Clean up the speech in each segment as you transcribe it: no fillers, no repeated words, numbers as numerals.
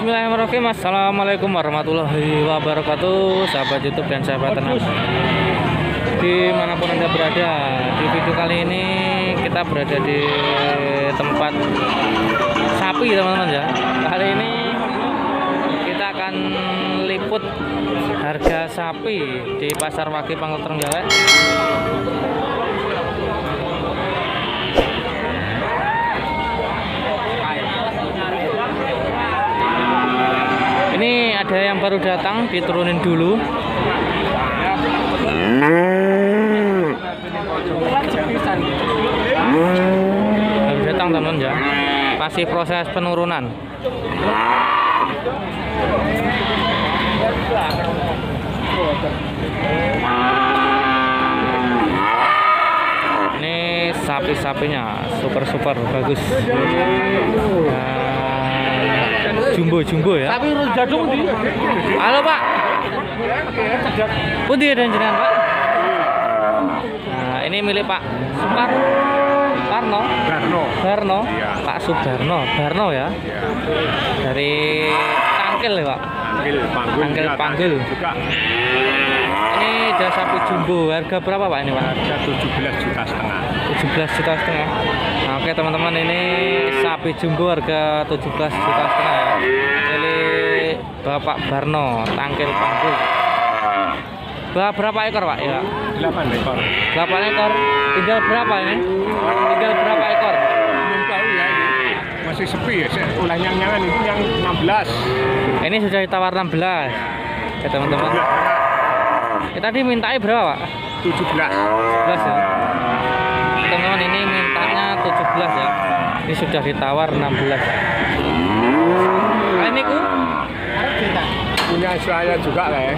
Bismillahirrahmanirrahim. Assalamualaikum warahmatullahi wabarakatuh, sahabat YouTube dan sahabat ternak dimanapun Anda berada. Di video kali ini kita berada di tempat sapi, teman-teman ya. Kali ini kita akan liput harga sapi di pasar Wage Panggul Trenggalek. Ini ada yang baru datang, diturunin dulu. Baru datang teman ya, masih proses penurunan. Ini sapi-sapinya super bagus. Jumbo ya. Tapi urus jadung di. Halo Pak. Pundi dan jenengan Pak. Nah, ini milik Pak Subarno. Iya. Pak Subarno, Barno ya. Iya. Dari Tangkil ya Pak. Panggul juga. Ini ada sapi jumbo. Harga berapa Pak ini Pak? Harga 17,5 juta. 17,5 juta. Nah, oke teman-teman, ini sapi jumbo harga 17,5 juta ya. Milik Bapak Barno, Tangkil Panggul. Berapa ekor Pak ya? 8 ekor. 8 ekor. Tinggal berapa ini? Tinggal berapa ekor? Belum tahu ya ini. Masih sepi ya. Ulah nyang-nyangan itu yang 16. Ini sudah ditawar 16. Ya teman-teman. Ya, tadi mintanya berapa Pak? 17. 17 ya. Teman-teman, ini mintanya 17 ya. Ini sudah ditawar 16. Niku punya saya juga lah ya.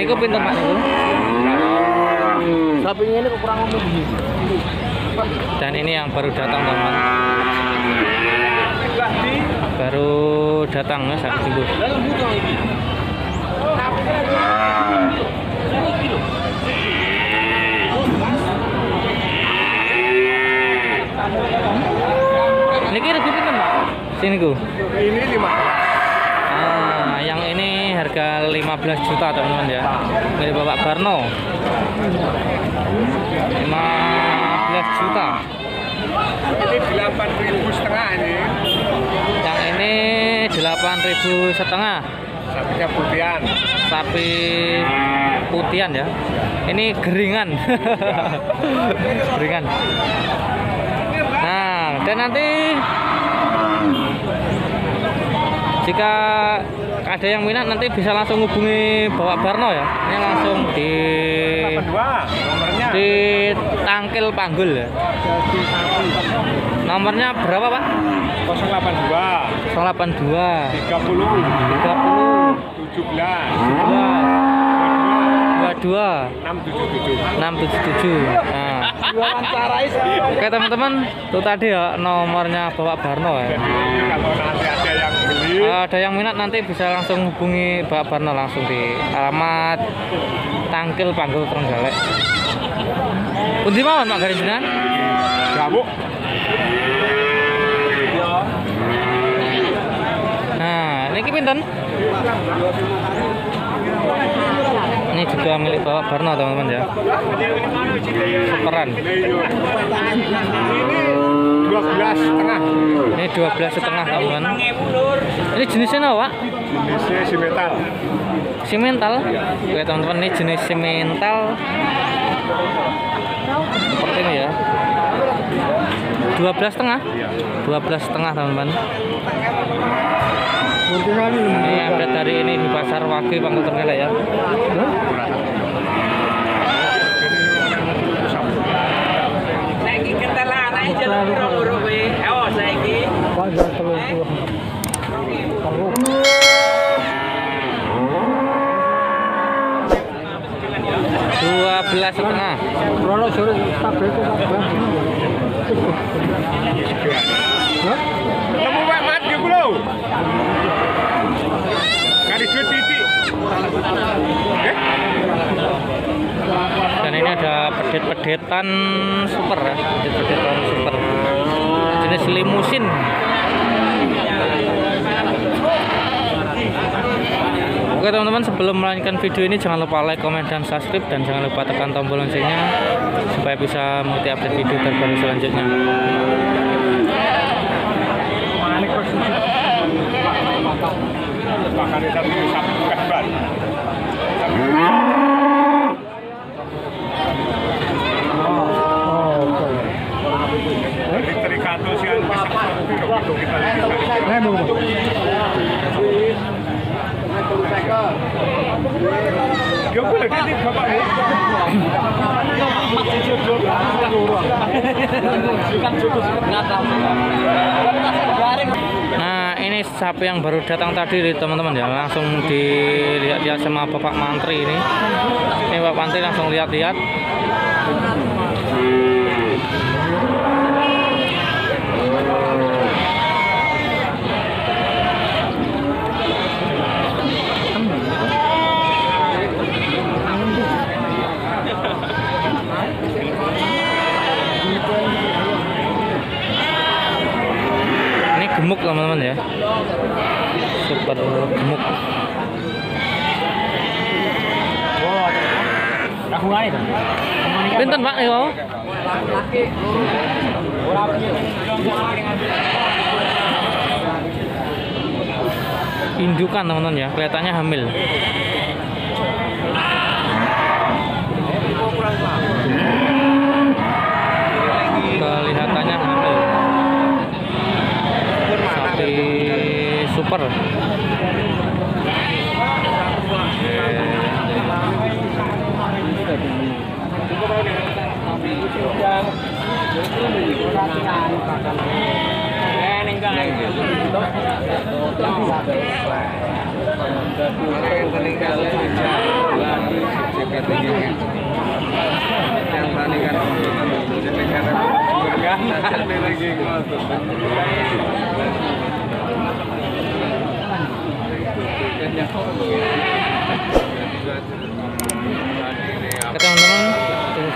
Niku pinter Pak niku. Sapinya ini kurang umum. Dan ini yang baru datang teman. Baru datang ya sapi jumbo. Niki regi pinten Pak? Sini ku. Ini 5. Ah, yang ini harga 15 juta teman-teman ya. Milik Bapak Barno. 15 juta. Ini 8.500 ini. Yang ini 8.500. Sapinya putihan. Sapi putihan ya. Ini geringan. Geringan. Nah, dan nanti jika ada yang minat nanti bisa langsung hubungi Bapak Barno ya. Ini langsung di nomornya. Di Tangkil Panggul ya. Nomornya berapa Pak? 082 30 17 677. Nah. Oke teman-teman, itu tadi ya nomornya Bapak Barno ya. Ada yang minat nanti bisa langsung hubungi Bapak Barno langsung di alamat Tangkil Panggul Trenggalek. Pundi mawon Pak Garinjinan? Gabuk. Nah, niki pinten? Ini juga milik Bapak Barno teman-teman ya. Peran. Ini 12,5 teman. Ini jenisnya apa? Jenisnya simental. Simental? Oke teman-teman, ini jenis simental. Seperti ini ya. 12,5? 12,5 teman-teman. Ini update dari ini di pasar Wage Panggul Trenggalek ya. Dan ini ada pedet-pedetan super ya, jenis limusin. Oke teman-teman, sebelum melanjutkan video ini jangan lupa like, komen, dan subscribe, dan jangan lupa tekan tombol loncengnya supaya bisa mengikuti update video terbaru selanjutnya. Nah, ini sapi yang baru datang tadi teman-teman ya, langsung dilihat-lihat sama Bapak Mantri ini. Ini Bapak Mantri langsung lihat-lihat. Ini gemuk teman-teman ya, super gemuk. Pinten Pak yo? Indukan teman-teman ya, kelihatannya hamil. Kelihatannya hamil. Sapi super.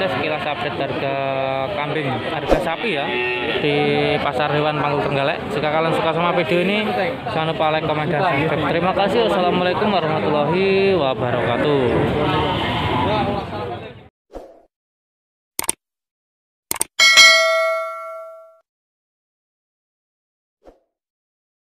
Sekilas update harga kambing, harga sapi ya di pasar hewan Panggul Trenggalek. Jika kalian suka sama video ini, jangan lupa like, komen, dan subscribe. Terima kasih. Wassalamualaikum warahmatullahi wabarakatuh.